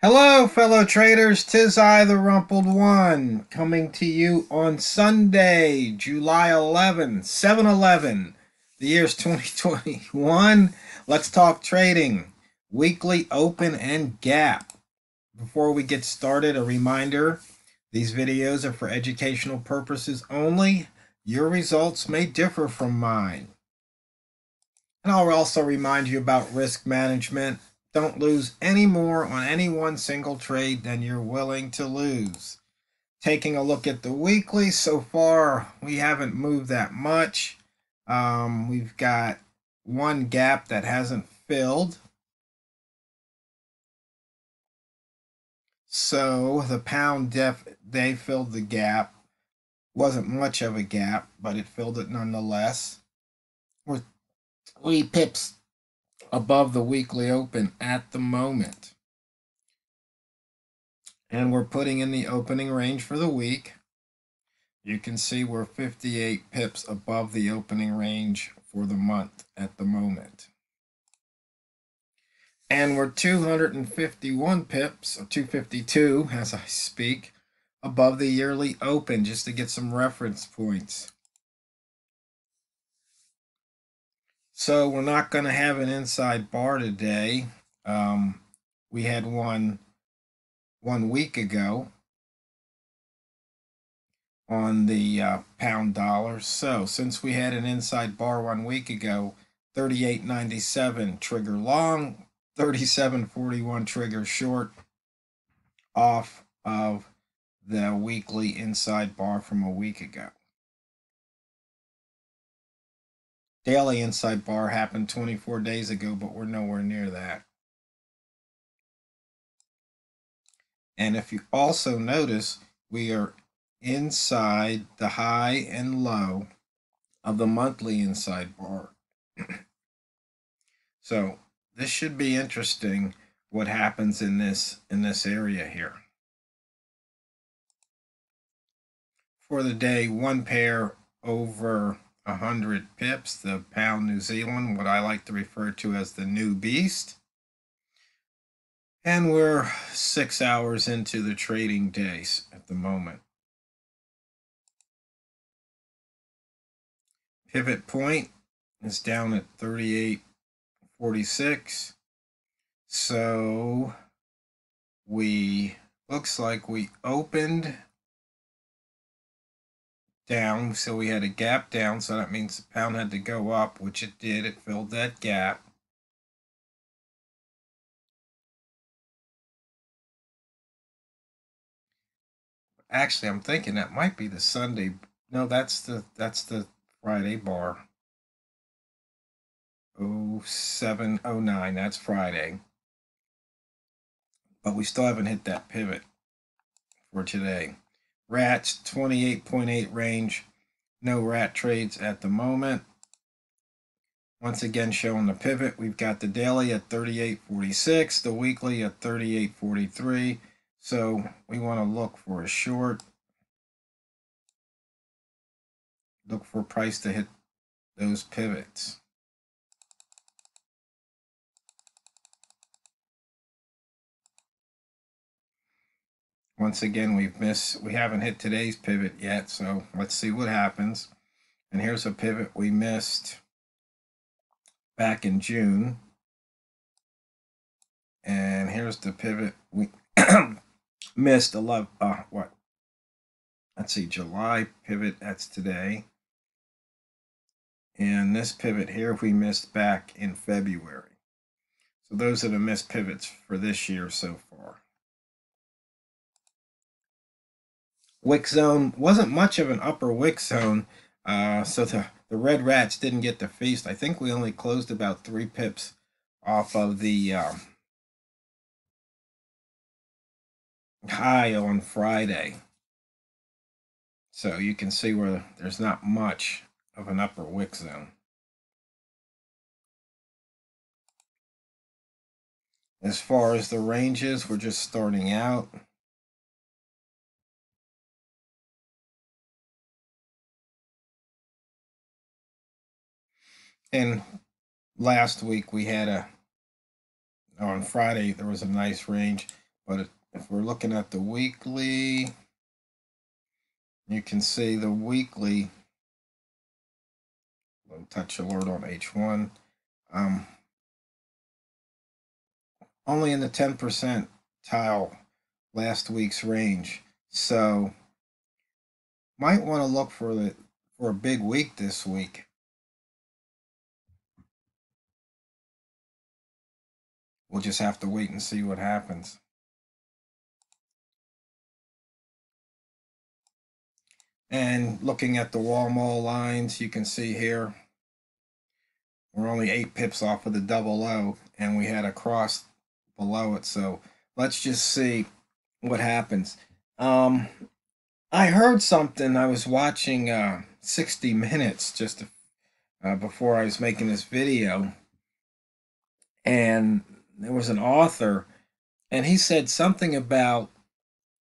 Hello, fellow traders, 'tis I, the Rumpled One, coming to you on Sunday, July 11, 7-11, the year's 2021. Let's talk trading, weekly open and gap. Before we get started, a reminder, these videos are for educational purposes only. Your results may differ from mine. And I'll also remind you about risk management. Don't lose any more on any one single trade than you're willing to lose. Taking a look at the weekly, so far we haven't moved that much. We've got one gap that hasn't filled. So the pound def, they filled the gap. Wasn't much of a gap, but it filled it nonetheless. We're 3 pips above the weekly open at the moment, and we're putting in the opening range for the week. You can see we're 58 pips above the opening range for the month at the moment, and we're 251 pips or 252 as I speak above the yearly open, just to get some reference points. So we're not going to have an inside bar today. We had one week ago on the pound dollar. So since we had an inside bar 1 week ago, 38.97 trigger long, 37.41 trigger short, off of the weekly inside bar from a week ago. Daily inside bar happened 24 days ago, but we're nowhere near that. And if you also notice, we are inside the high and low of the monthly inside bar. So this should be interesting, what happens in this area here. For the day, one pair over 100 pips, the pound New Zealand, what I like to refer to as the new beast. And we're 6 hours into the trading days at the moment. Pivot point is down at 38.46. So we, looks like we opened down, so we had a gap down, so that means the pound had to go up, which it did. It filled that gap. Actually, I'm thinking that might be the Sunday. No, that's the Friday bar. 0709, that's Friday. But we still haven't hit that pivot for today. Rats, 28.8 range, no rat trades at the moment. Once again showing the pivot, we've got the daily at 38.46, the weekly at 38.43. So we want to look for a short. Look for price to hit those pivots. Once again, we haven't hit today's pivot yet, so let's see what happens. And here's a pivot we missed back in June. And here's the pivot we missed. July pivot, that's today. And this pivot here we missed back in February. So those are the missed pivots for this year so far. Wick zone wasn't much of an upper wick zone, so the red rats didn't get to feast. I think we only closed about 3 pips off of the high on Friday. So you can see where there's not much of an upper wick zone. As far as the ranges, we're just starting out. And last week we had on Friday, there was a nice range, But if we're looking at the weekly, you can see the weekly low touch alert on H1. Only in the 10% tile last week's range, so might want to look for a big week this week. We'll just have to wait and see what happens. And looking at the wall-mole lines, you can see here we're only 8 pips off of the double low, and we had a cross below it. So let's just see what happens. I heard something. I was watching 60 Minutes just before I was making this video, and there was an author, and he said something about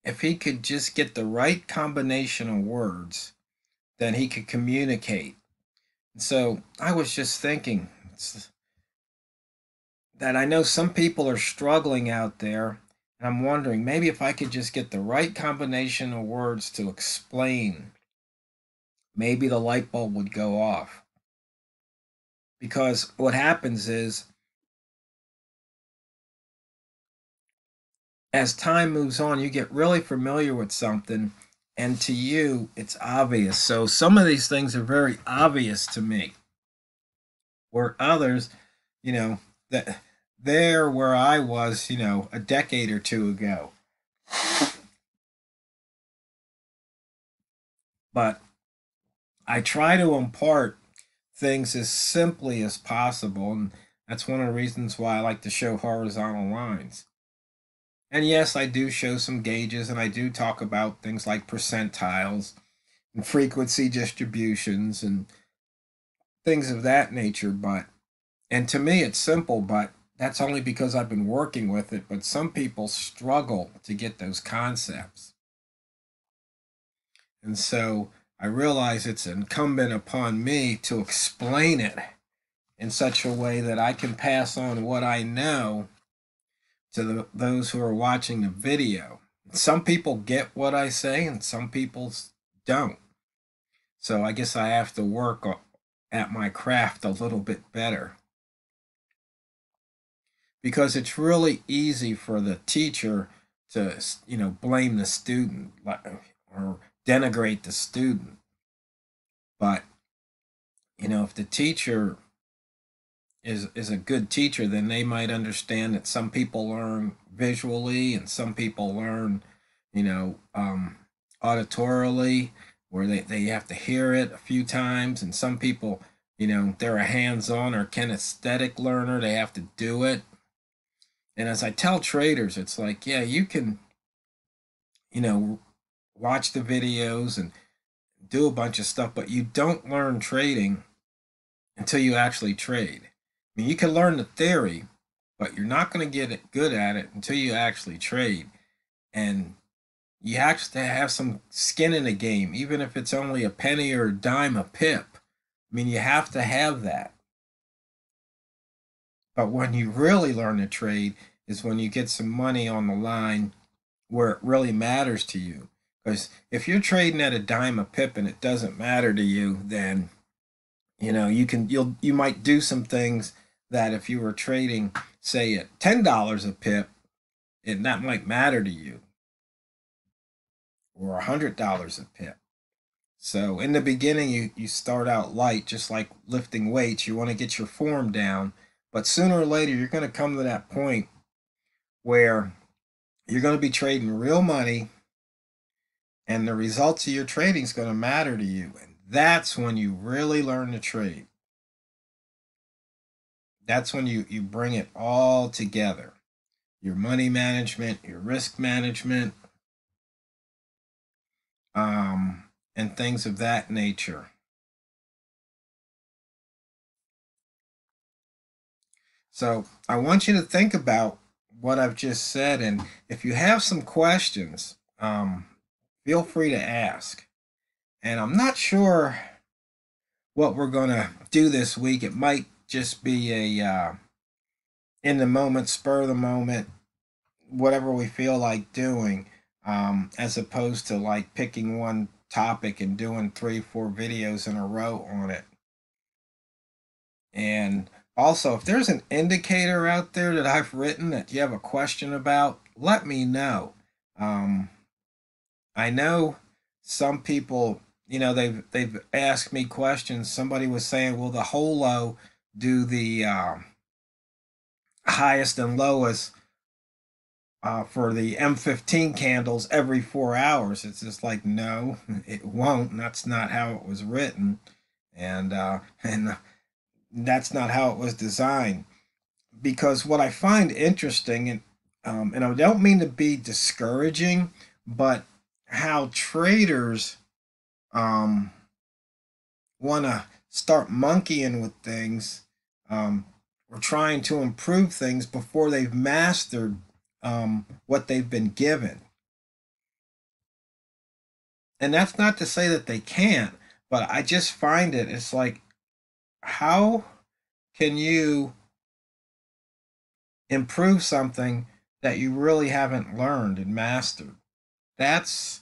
if he could just get the right combination of words, then he could communicate. And so I was just thinking that I know some people are struggling out there, and I'm wondering maybe if I could just get the right combination of words to explain, maybe the light bulb would go off. Because what happens is, as time moves on, you get really familiar with something, and to you, it's obvious. So some of these things are very obvious to me, where others, you know, that there where I was, you know, a decade or two ago. But I try to impart things as simply as possible, and that's one of the reasons why I like to show horizontal lines. And yes, I do show some gauges, and I do talk about things like percentiles and frequency distributions and things of that nature. But, and to me it's simple, but that's only because I've been working with it. But some people struggle to get those concepts. And so I realize it's incumbent upon me to explain it in such a way that I can pass on what I know to those who are watching the video. Some people get what I say and some people don't. So I guess I have to work at my craft a little bit better, because it's really easy for the teacher to, you know, blame the student or denigrate the student. But, you know, if the teacher is a good teacher, then they might understand that some people learn visually and some people learn, you know, auditorily, where they have to hear it a few times, and some people, you know, they're a hands-on or kinesthetic learner, they have to do it. And as I tell traders, it's like, yeah, you can, you know, watch the videos and do a bunch of stuff, but you don't learn trading until you actually trade. I mean, you can learn the theory, but you're not going to get good at it until you actually trade. And you have to have some skin in the game, even if it's only a penny or a dime a pip. I mean, you have to have that. But when you really learn to trade is when you get some money on the line where it really matters to you. Because if you're trading at a dime a pip and it doesn't matter to you, then, you know, you might do some things that if you were trading, say, at $10 a pip, and that might matter to you, or $100 a pip. So in the beginning, you start out light, just like lifting weights. You want to get your form down, but sooner or later you're going to come to that point where you're going to be trading real money, and the results of your trading is going to matter to you. That's when you really learn to trade. That's when you bring it all together. Your money management, your risk management, and things of that nature. So I want you to think about what I've just said, and if you have some questions, feel free to ask. And I'm not sure what we're going to do this week. It might just be a in the moment, spur of the moment whatever we feel like doing, as opposed to like picking one topic and doing 3 or 4 videos in a row on it. And also, if there's an indicator out there that I've written that you have a question about, let me know. I know some people, you know, they've asked me questions. Somebody was saying, will the holo do the highest and lowest for the M15 candles every 4 hours? It's just like, no, it won't. That's not how it was written. And that's not how it was designed. Because what I find interesting, and I don't mean to be discouraging, but how traders want to start monkeying with things or trying to improve things before they've mastered what they've been given. And that's not to say that they can't, but I just find it, it's like, how can you improve something that you really haven't learned and mastered? That's,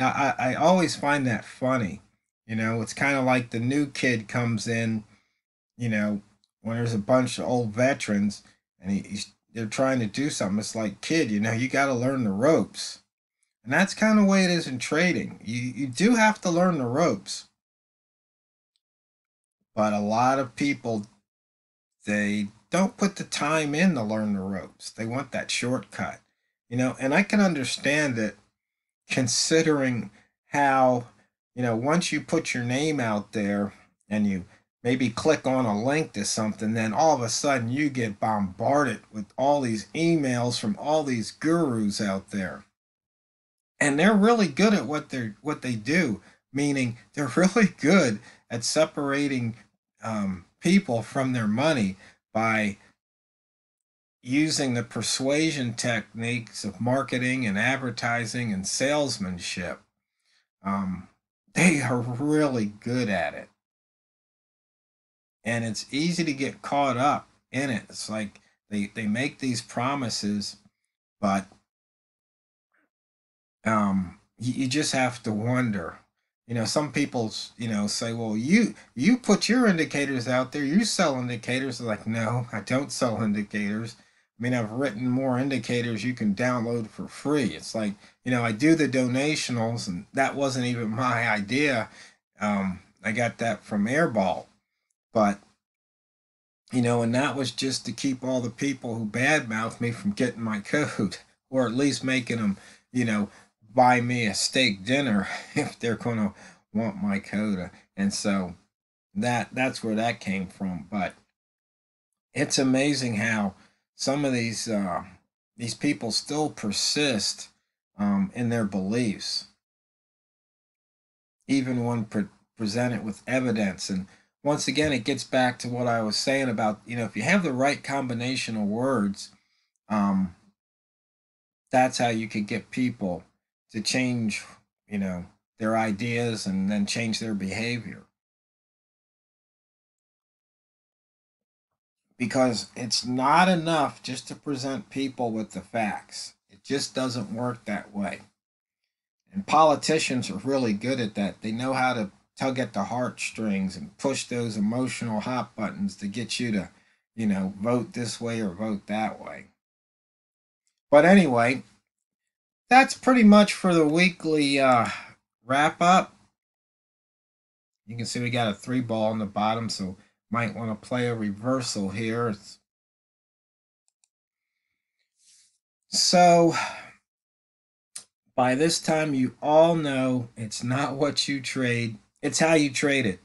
I always find that funny. You know, it's kind of like the new kid comes in, you know, when there's a bunch of old veterans and they're trying to do something. It's like, kid, you know, you got to learn the ropes. And that's kind of the way it is in trading. You do have to learn the ropes. But a lot of people, they don't put the time in to learn the ropes. They want that shortcut. You know, and I can understand it, considering how, you know, once you put your name out there and you maybe click on a link to something, then all of a sudden you get bombarded with all these emails from all these gurus out there. And they're really good at what they do, meaning they're really good at separating people from their money by using the persuasion techniques of marketing and advertising and salesmanship. They are really good at it. And it's easy to get caught up in it. It's like they make these promises, but you just have to wonder. You know, some people, you know, say, well, you put your indicators out there. You sell indicators. They're like, no, I don't sell indicators. I mean, I've written more indicators you can download for free. It's like, you know, I do the donationals, and that wasn't even my idea. I got that from Airball. But, you know, and that was just to keep all the people who badmouth me from getting my code, or at least making them, you know, buy me a steak dinner if they're going to want my code. And so that's where that came from. But it's amazing how some of these people still persist in their beliefs, even when presented with evidence. And once again, it gets back to what I was saying about, you know, if you have the right combination of words, that's how you can get people to change, you know, their ideas and then change their behavior. Because it's not enough just to present people with the facts. It just doesn't work that way. And politicians are really good at that. They know how to tug at the heartstrings and push those emotional hot buttons to get you to, you know, vote this way or vote that way. But anyway, that's pretty much for the weekly wrap up. You can see we got a 3-ball on the bottom, so might want to play a reversal here. So by this time, you all know it's not what you trade, it's how you trade it.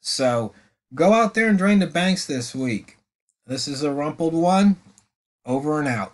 So go out there and drain the banks this week. This is TheRumpledOne, over and out.